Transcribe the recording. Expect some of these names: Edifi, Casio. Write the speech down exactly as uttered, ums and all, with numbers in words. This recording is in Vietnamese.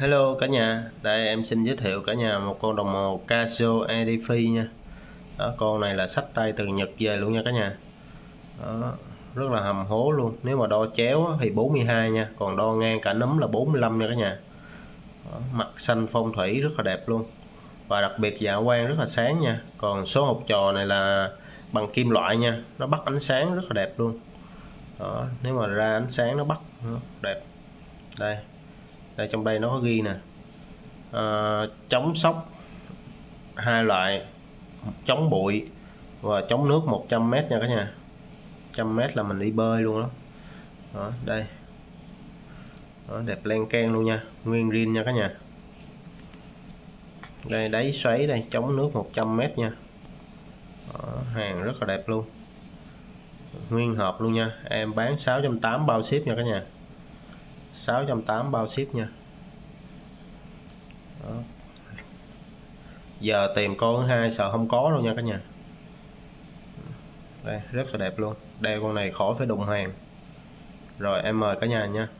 Hello cả nhà, đây em xin giới thiệu cả nhà một con đồng hồ Casio Edifi nha. Đó, con này là xách tay từ Nhật về luôn nha cả nhà. Đó, rất là hầm hố luôn. Nếu mà đo chéo thì bốn mươi hai nha, còn đo ngang cả nấm là bốn mươi lăm nha cả nhà. Đó, mặt xanh phong thủy rất là đẹp luôn. Và đặc biệt dạ quang rất là sáng nha. Còn số hộp tròn này là bằng kim loại nha, nó bắt ánh sáng rất là đẹp luôn. Đó, nếu mà ra ánh sáng nó bắt nó đẹp. Đây. Đây, trong đây nó có ghi nè, à, chống sốc hai loại, chống bụi và chống nước một trăm mét nha cả nhà. Một trăm mét là mình đi bơi luôn đó, đó đây đó, đẹp len keng luôn nha, nguyên zin nha cả nhà. Đây, đáy xoáy đây, chống nước một trăm mét nha. Đó, hàng rất là đẹp luôn, nguyên hộp luôn nha. Em bán sáu trăm tám mươi bao ship nha cả nhà, sáu trăm tám mươi bao ship nha. Đó. Giờ tìm con thứ hai sợ không có đâu nha cả nhà. Đây, rất là đẹp luôn. Đeo con này khỏi phải đụng hàng. Rồi em mời cả nhà nha.